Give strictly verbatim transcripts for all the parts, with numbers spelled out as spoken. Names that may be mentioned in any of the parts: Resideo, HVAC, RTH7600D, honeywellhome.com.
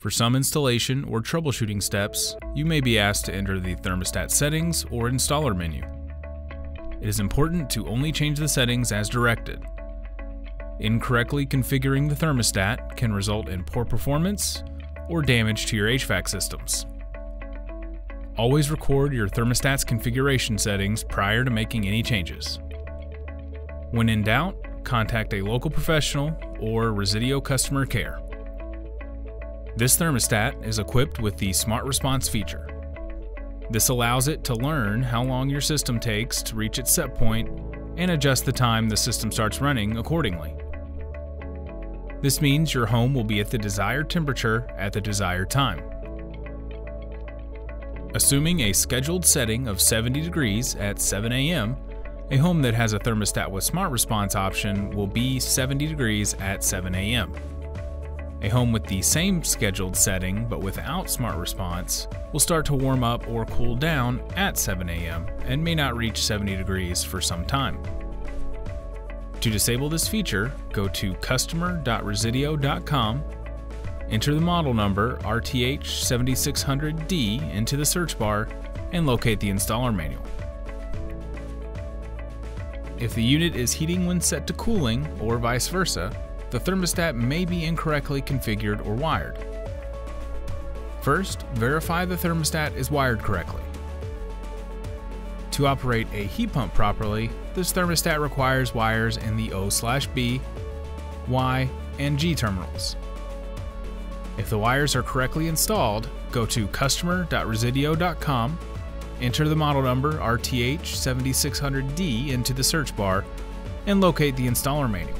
For some installation or troubleshooting steps, you may be asked to enter the thermostat settings or installer menu. It is important to only change the settings as directed. Incorrectly configuring the thermostat can result in poor performance or damage to your H V A C systems. Always record your thermostat's configuration settings prior to making any changes. When in doubt, contact a local professional or Resideo Customer Care. This thermostat is equipped with the Smart Response feature. This allows it to learn how long your system takes to reach its set point and adjust the time the system starts running accordingly. This means your home will be at the desired temperature at the desired time. Assuming a scheduled setting of seventy degrees at seven A M, a home that has a thermostat with Smart Response option will be seventy degrees at seven A M. A home with the same scheduled setting but without Smart Response will start to warm up or cool down at seven A M and may not reach seventy degrees for some time. To disable this feature, go to customer dot resideo dot com, enter the model number R T H seventy-six hundred D into the search bar, and locate the installer manual. If the unit is heating when set to cooling or vice versa, the thermostat may be incorrectly configured or wired. First, verify the thermostat is wired correctly. To operate a heat pump properly, this thermostat requires wires in the O B, Y, and G terminals. If the wires are correctly installed, go to customer dot resideo dot com, enter the model number R T H seventy-six hundred D into the search bar, and locate the installer manual.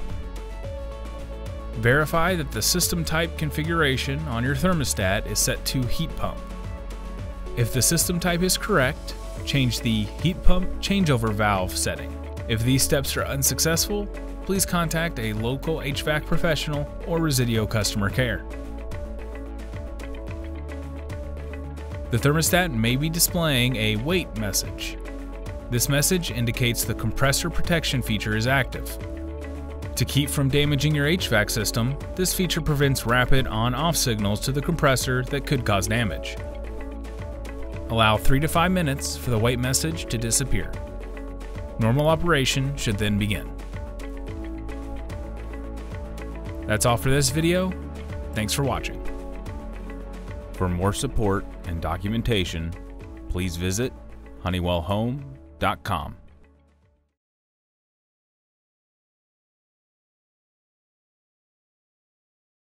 Verify that the system type configuration on your thermostat is set to heat pump. If the system type is correct, change the heat pump changeover valve setting. If these steps are unsuccessful, please contact a local H V A C professional or Resideo Customer Care. The thermostat may be displaying a wait message. This message indicates the compressor protection feature is active. To keep from damaging your H V A C system, this feature prevents rapid on-off signals to the compressor that could cause damage. Allow three to five minutes for the wait message to disappear. Normal operation should then begin. That's all for this video. Thanks for watching. For more support and documentation, please visit honeywell home dot com.